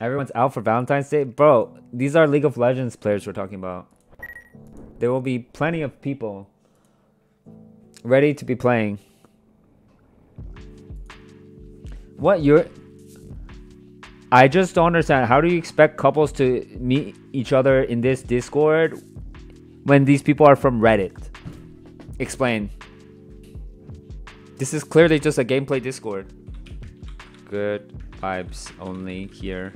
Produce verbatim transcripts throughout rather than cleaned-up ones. Everyone's out for Valentine's Day? Bro, these are League of Legends players we're talking about. There will be plenty of people ready to be playing. What you're... I just don't understand. How do you expect couples to meet each other in this Discord when these people are from Reddit? Explain. This is clearly just a gameplay Discord. Good vibes only here.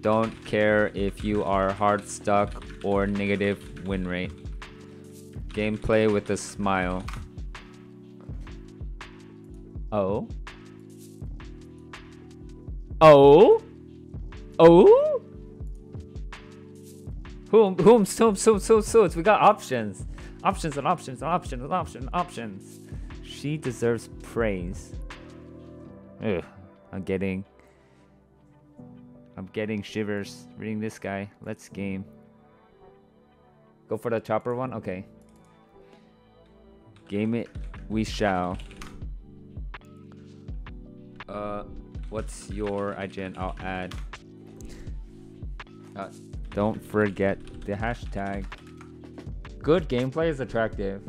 Don't care if you are hard stuck or negative win rate. Gameplay with a smile. Oh. Oh. Oh. Whom, whom, so, so, so, so. We got options. Options and options and options and options and options. She deserves praise. Ugh. I'm getting... I'm getting shivers reading this guy. Let's game. Go for the chopper one? Okay. Game it. We shall. Uh, what's your I G N? I'll add. Uh, don't forget the hashtag. Good gameplay is attractive.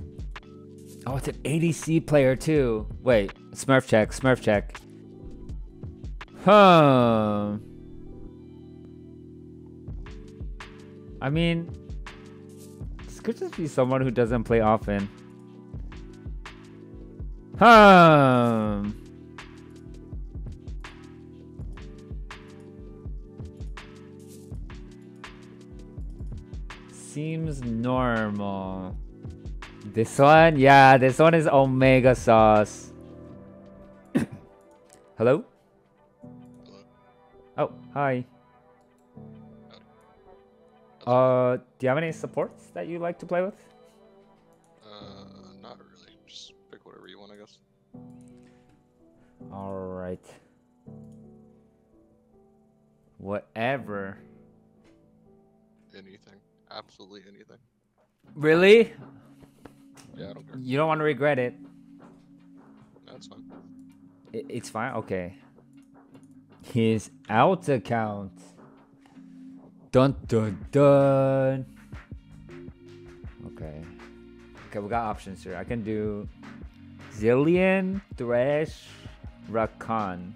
Oh, it's an A D C player too. Wait. Smurf check. Smurf check. Huh. I mean, this could just be someone who doesn't play often. Hmm. Seems normal. This one? Yeah, this one is Omega Sauce. Hello? Hello? Oh, hi. Uh, do you have any supports that you like to play with? Uh, not really. Just pick whatever you want, I guess. Alright. Whatever. Anything. Absolutely anything. Really? Yeah, I don't care. You don't want to regret it. No, it's fine. It, it's fine? Okay. His alt account. Dun dun dun. Okay. Okay, we got options here. I can do Zillion, Thresh, Rakan,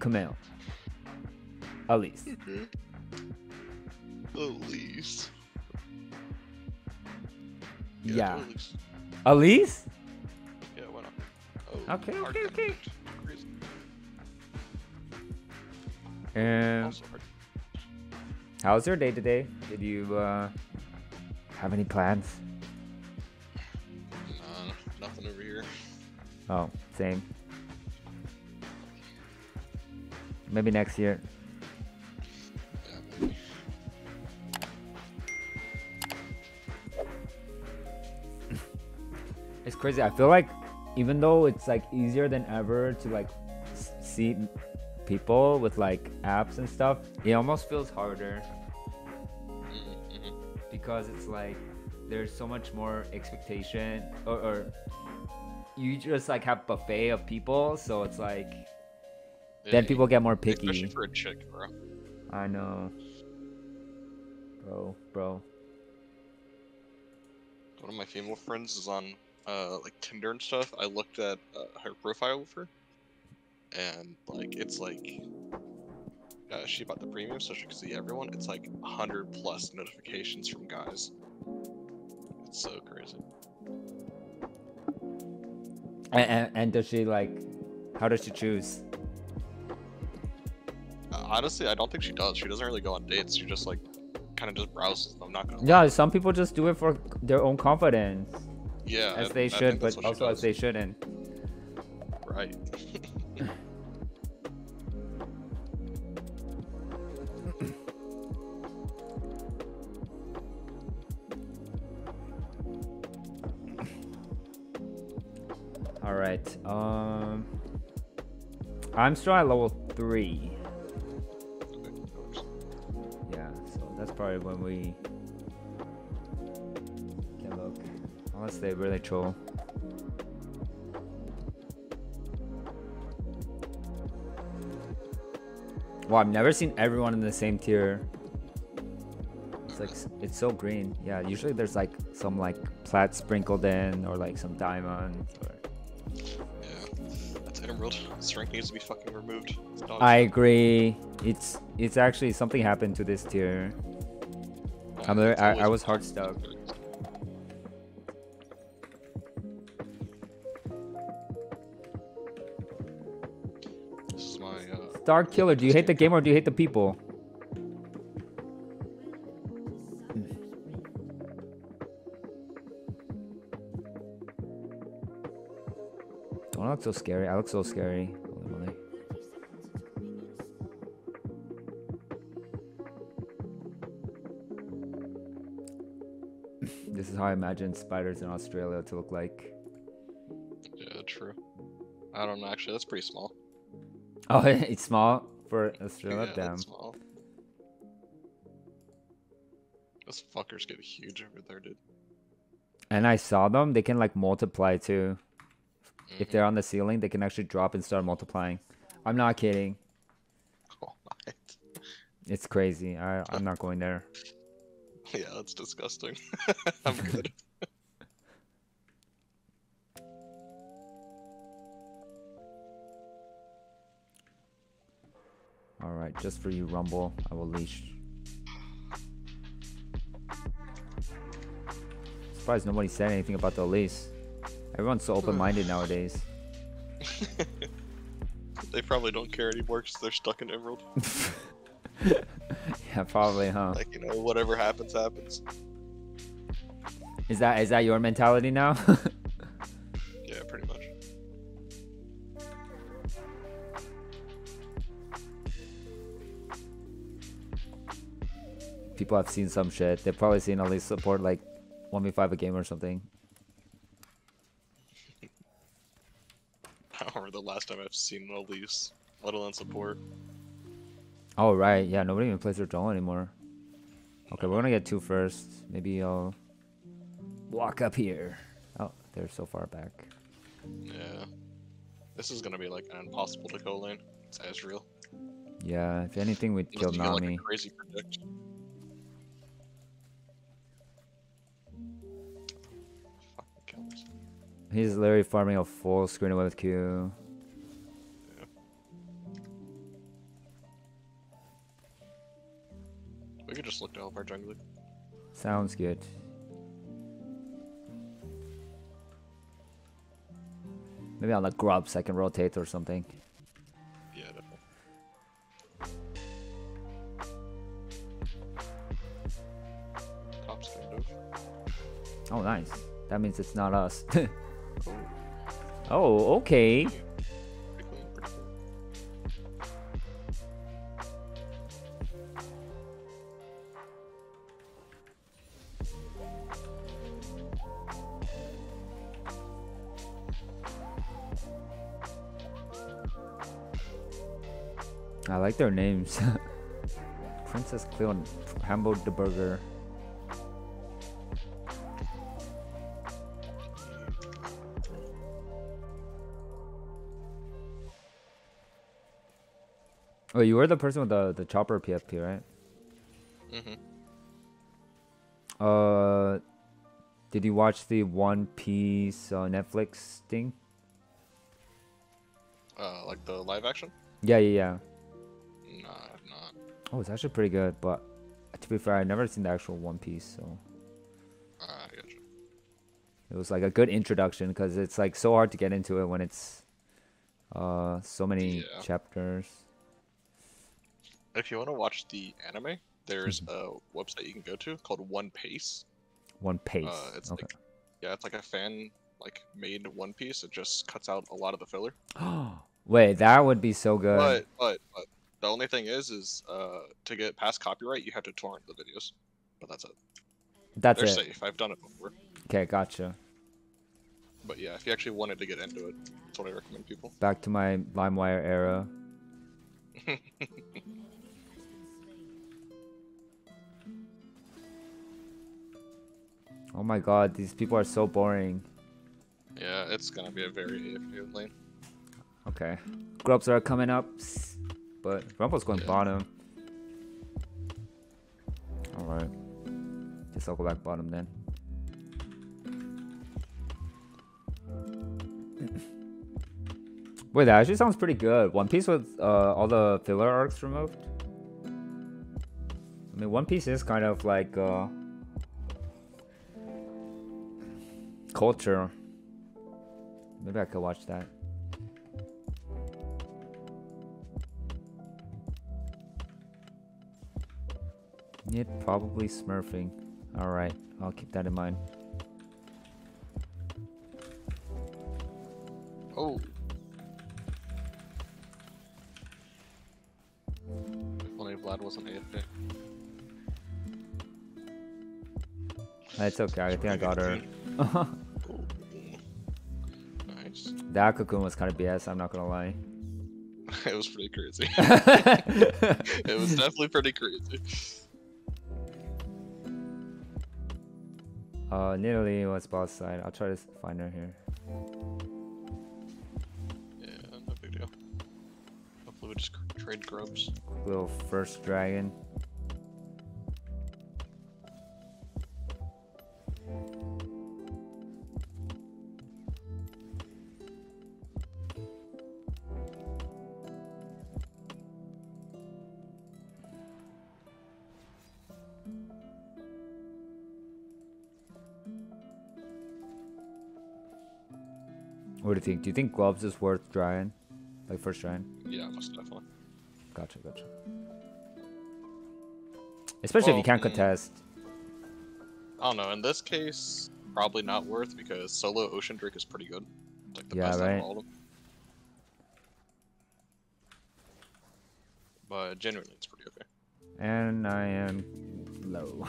Camille, Elise. Elise. Yeah. yeah. Elise. Elise? Yeah, why not? Oh, okay, okay, okay. And. How's your day today? Did you uh, have any plans? Nah, nothing over here. Oh, same. Maybe next year. Yeah, maybe. It's crazy. I feel like even though it's like easier than ever to like see people with like apps and stuff, it almost feels harder because it's like there's so much more expectation, or, or you just like have buffet of people, so it's like yeah, then people get more picky. Especially for a chick, bro. I know, bro, bro. One of my female friends is on uh, like Tinder and stuff. I looked at uh, her profile of her. And like it's like uh, she bought the premium so she could see everyone. It's like one hundred plus notifications from guys. It's so crazy. And, and, and does she like, how does she choose? Uh, honestly, I don't think she does. She doesn't really go on dates. She just like kind of just browses them. I'm not gonna yeah lie. Some people just do it for their own confidence. Yeah, as I, they should, but also as they shouldn't, right? All right. Um, I'm still at level three. Yeah, so that's probably when we can look, unless they really troll. Wow, I've never seen everyone in the same tier. It's like, it's so green. Yeah, usually there's like some like plat sprinkled in, or like some diamond. Or... yeah, that's emerald. This rank needs to be fucking removed. Not... I agree. It's it's actually something happened to this tier. Oh, I'm there, I, I was hard stuck. Starkiller, do you hate the game or do you hate the people? Don't I look so scary? I look so scary. This is how I imagine spiders in Australia to look like. Yeah, true. I don't know, actually, that's pretty small. Oh, it's small for Australia? Yeah, damn. It's small. Those fuckers get huge over there, dude. And I saw them, they can like multiply too. Mm-hmm. If they're on the ceiling, they can actually drop and start multiplying. I'm not kidding. Oh my. It's crazy. I, I'm not going there. Yeah, that's disgusting. I'm good. Alright, just for you, Rumble, I will leash. Surprised nobody said anything about the Elise. Everyone's so open-minded nowadays. They probably don't care anymore because they're stuck in Emerald. Yeah, probably, huh? Like, you know, whatever happens, happens. Is that is that your mentality now? Yeah, pretty much. People have seen some shit. They've probably seen at least support like one v five a game or something. I don't remember the last time I've seen an Elise, let alone support. Oh, right. Yeah, nobody even plays their doll anymore. Okay, no. We're gonna get two first. Maybe I'll walk up here. Oh, they're so far back. Yeah. This is gonna be like an impossible to go lane. It's Ezreal. Yeah, if anything, we'd kill Nami. Like a crazy predict. He's literally farming a full screen with Q. Yeah. We could just look to help our jungler. Sounds good. Maybe on the grubs I can rotate or something. Yeah, definitely. Top's gonna move. Oh, nice. That means it's not us. Oh, okay. I like their names. Princess Cleo and Hambo the Burger. Oh, you were the person with the, the chopper P F P, right? Mm-hmm. Uh, did you watch the One Piece uh, Netflix thing? Uh, like the live action? Yeah, yeah, yeah. Nah, I've not. Oh, it's actually pretty good, but to be fair, I've never seen the actual One Piece, so... Uh, I gotcha. It was like a good introduction, because it's like so hard to get into it when it's uh, so many yeah. chapters. If you want to watch the anime, there's a website you can go to called One Pace. One Pace. Uh, it's okay. Like, yeah, it's like a fan like made One Piece. It just cuts out a lot of the filler. Oh, wait, that would be so good. But, but, but the only thing is, is uh, to get past copyright, you have to torrent the videos. But that's it. That's They're it. They're safe. I've done it before. Okay, gotcha. But yeah, if you actually wanted to get into it, that's what I recommend people. Back to my LimeWire era. Oh my god, these people are so boring. Yeah, it's gonna be a very A F K lane. Okay. Grubs are coming up. But Rumble's going bottom. Alright. Guess I'll go back bottom then. Wait, that actually sounds pretty good. One Piece with uh, all the filler arcs removed. I mean, One Piece is kind of like uh, culture. Maybe I could watch that. It probably smurfing. All right, I'll keep that in mind. Oh. If only Vlad wasn't A F K. That's okay. I think I got her. Nice. That cocoon was kind of B S. I'm not gonna lie. It was pretty crazy. It was definitely pretty crazy. Uh, Nidalee was boss side. I'll try to find her here. Yeah, no big deal. Hopefully we just trade grubs. Little first dragon. What do you think? Do you think gloves is worth trying? Like first trying? Yeah, most definitely. Gotcha, gotcha. Especially well, if you can't contest. I don't know. In this case, probably not worth because solo Ocean Drake is pretty good. It's like the yeah, best right? out of all of them. But genuinely, it's pretty okay. And I am low.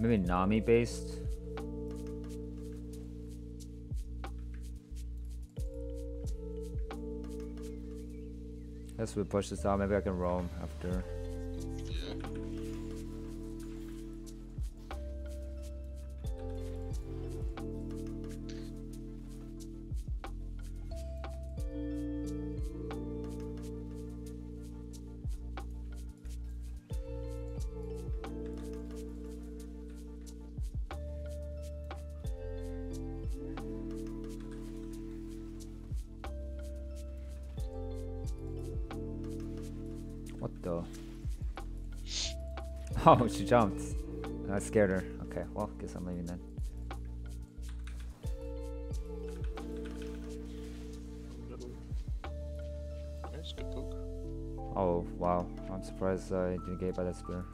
Maybe Nami based. Guess we push this out. Maybe I can roam after. Oh, she jumped. I scared her. Okay, well, guess I'm leaving then. Nice, good poke. Oh, wow. I'm surprised I didn't get hit by that spear.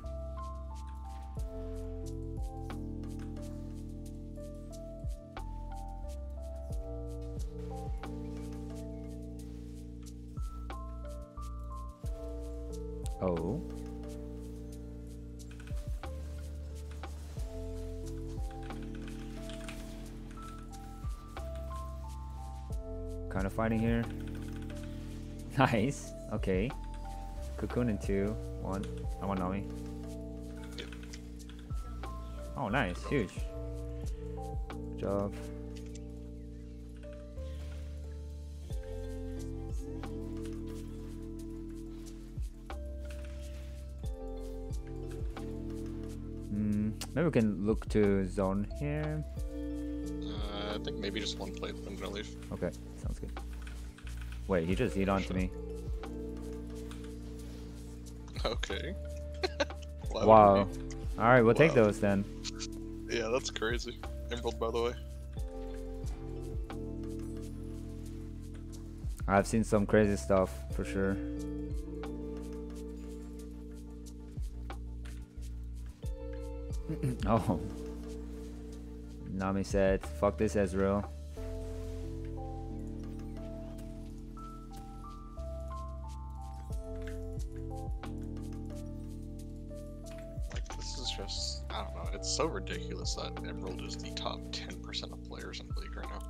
Oh. Kind of fighting here. Nice. Okay. Cocoon in two. One. I want Nami. Oh, nice. Huge. Good job. Hmm. Maybe we can look to zone here. Uh, I think maybe just one plate. I'm gonna leave. Okay. Sounds good. Wait, he just hit onto me. Okay. Wow. Alright, we'll wow. take those then. Yeah, that's crazy. Emerald, by the way. I've seen some crazy stuff, for sure. Oh. Nami said, fuck this Ezreal. just, I don't know, it's so ridiculous that Emerald is the top ten percent of players in League right now.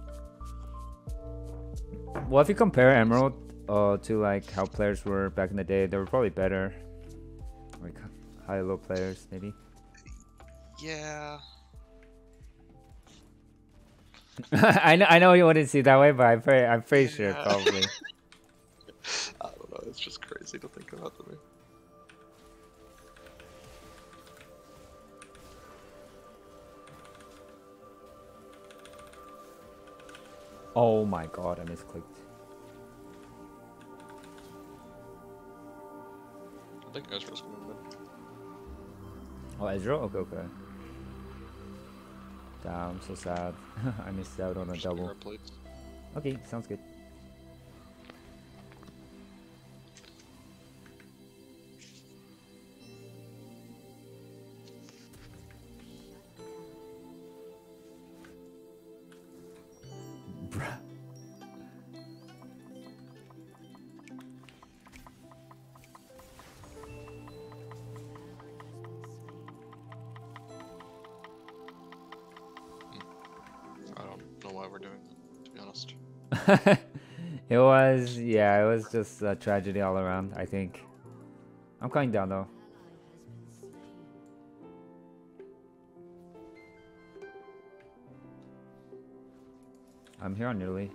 Well, if you compare Emerald uh, to like how players were back in the day, they were probably better. Like high low players, maybe. Yeah. I know, I know you wouldn't see it that way, but I'm pretty, I'm pretty yeah. sure probably. I don't know, it's just crazy to think about to me. Oh my god, I misclicked. I think Ezreal's gonna win. Oh, Ezreal? Okay, okay. Damn, I'm so sad. I missed out on a double. Okay, sounds good. It was, yeah, it was just a tragedy all around, I think. I'm coming down, though. I'm here on Nidalee.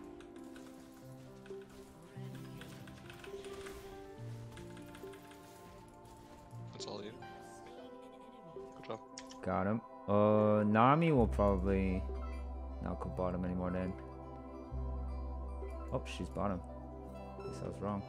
That's all you. Good job. Got him. Uh, Nami will probably not go bottom anymore then. Oh, she's bottom. Guess I was wrong.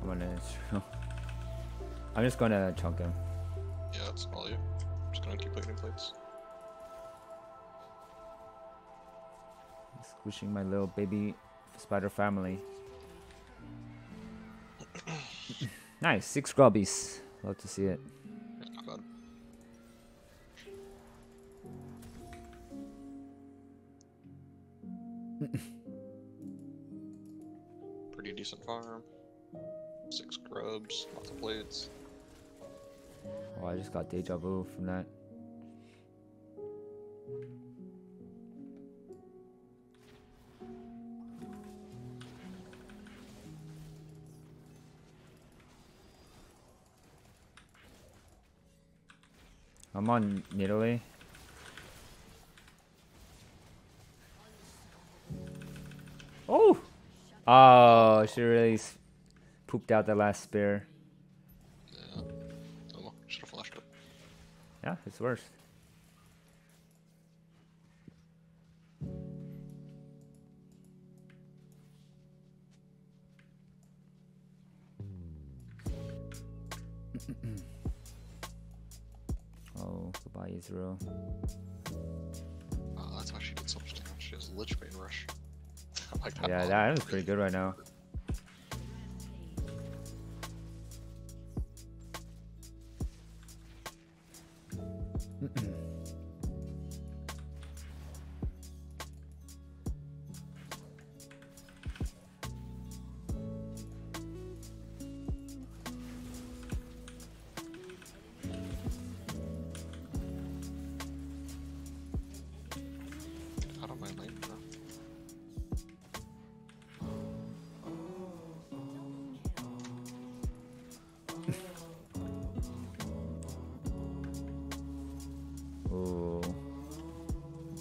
I'm gonna. I'm just gonna chunk him. Yeah, that's all you. I'm just gonna keep picking plates. Squishing my little baby. Spider family. Nice, six grubbies. Love to see it. God. Pretty decent farm. Six grubs, lots of plates. Oh, I just got deja vu from that. I'm on Nidalee. Oh! Oh, she really pooped out that last spear. Yeah. Oh, should have flashed up. Yeah, it's worse. Ezreal. Oh, that's how she did so much damage. She has Lichbane rush. I like that. Yeah, that is pretty good right now.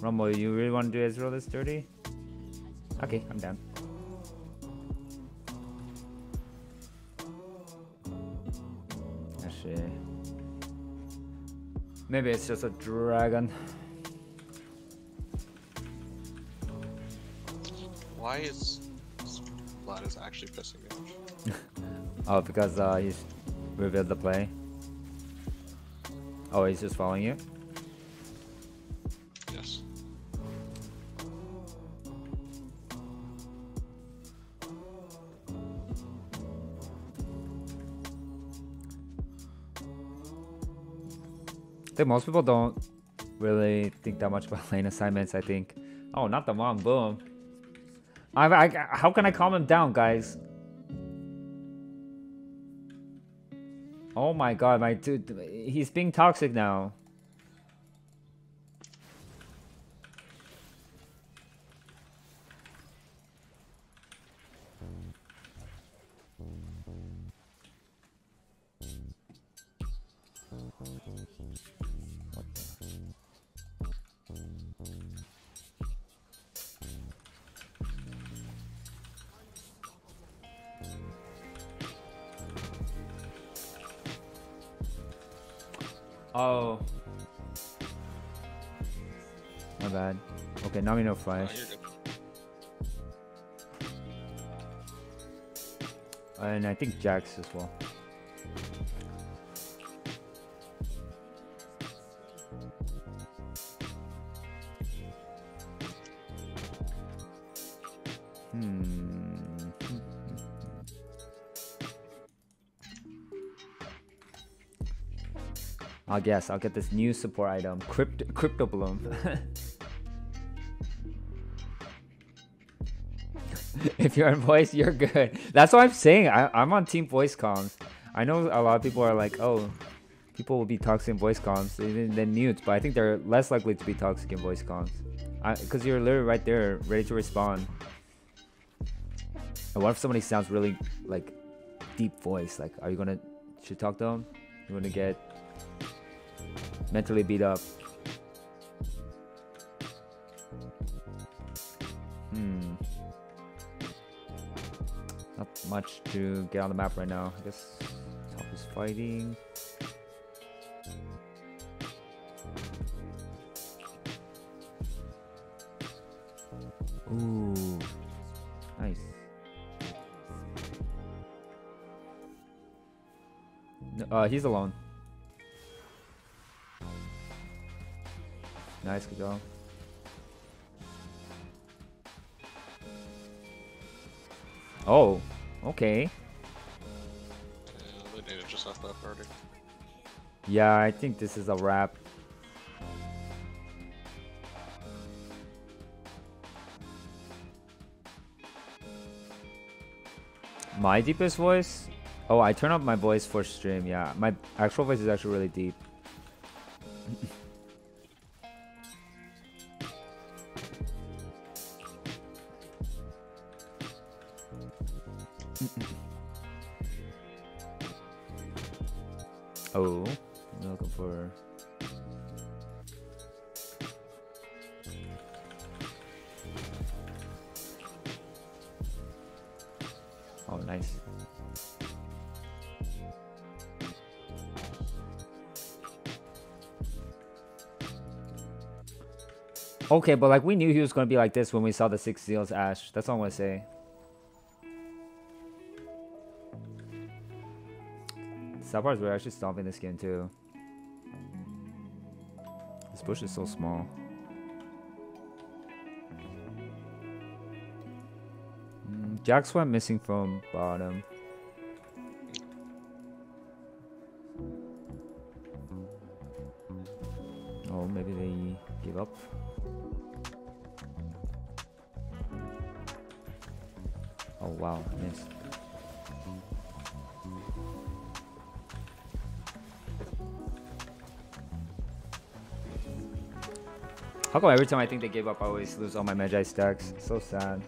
Rumble, you really want to do Ezreal this dirty? Okay, I'm down. Actually, maybe it's just a dragon. Why is Vlad is actually pissing me off? Oh, because uh, he's revealed the play. Oh, he's just following you. think most people don't really think that much about lane assignments, I think. Oh, not the mom, boom. I, I, how can I calm him down, guys? Oh my god, my dude, he's being toxic now. Oh. My bad. Okay, Nami no flash. And I think Jax as well. I guess I'll get this new support item, Crypto, Crypto Bloom. If you're in voice, you're good. That's what I'm saying. I, I'm on team voice comms. I know a lot of people are like, oh, people will be toxic in voice comms. Then they mute, but I think they're less likely to be toxic in voice comms. Because you're literally right there, ready to respond. And what if somebody sounds really, like, deep voice? Like, are you going to, should talk to them? You're going to get mentally beat up. Hmm. Not much to get on the map right now. I guess top is fighting. Ooh. Nice. Uh, he's alone. Nice, good job. Oh, okay. Yeah, they just off that party. Yeah, I think this is a wrap. My deepest voice? Oh, I turn up my voice for stream. Yeah, my actual voice is actually really deep. Oh, I'm looking for... Oh, nice. Okay, but like we knew he was going to be like this when we saw the six Zeal's Ash. That's all I'm going to say. Subparts were actually stomping this game too. This bush is so small. Mm, Jax went missing from bottom. Oh, maybe they give up. Oh wow, missed. How come every time I think they give up, I always lose all my Medjay stacks? So sad.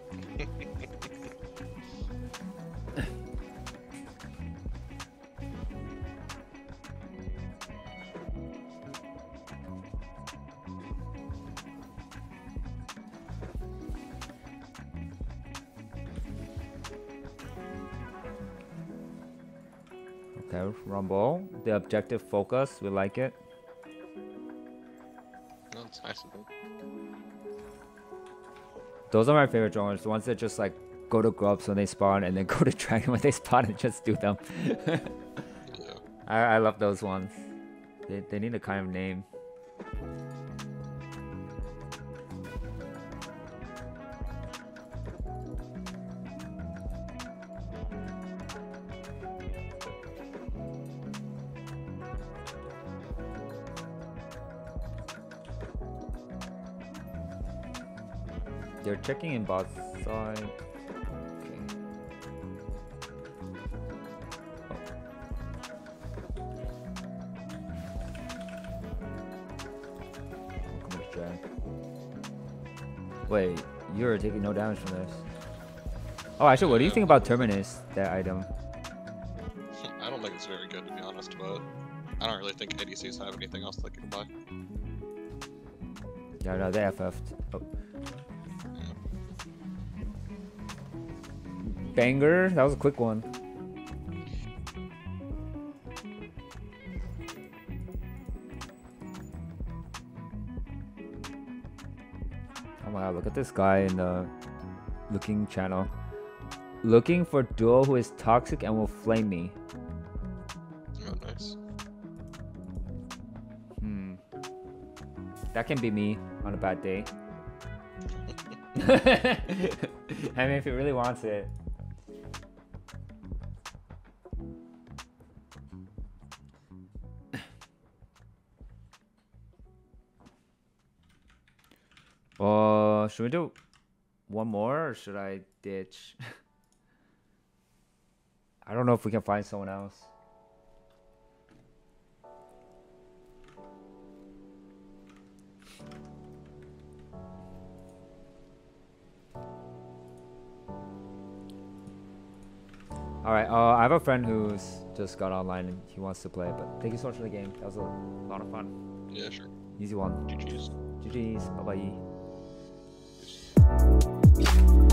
Okay, Rumble. The objective focus, we like it. Those are my favorite droners, the ones that just like go to grubs when they spawn and then go to dragon when they spawn and just do them. Yeah. I, I love those ones. They, they need a kind of name. They're checking in bot side. Okay. Oh. Let's try. Wait, you're taking no damage from this. Oh, actually, what do you think about Terminus, that item? I don't think it's very good, to be honest, but I don't really think A D Cs have anything else they can buy. Yeah, no, they F F'd. Oh. Banger, that was a quick one. Oh my god, look at this guy in the looking channel. Looking for duo who is toxic and will flame me. Oh, nice. Hmm. That can be me on a bad day. I mean, if he really wants it. Uh, should we do one more or should I ditch? I don't know if we can find someone else. All right, uh, I have a friend who's just got online and he wants to play, but thank you so much for the game. That was a lot of fun. Yeah, sure. Easy one. G G's. G G's. Bye-bye. Peace.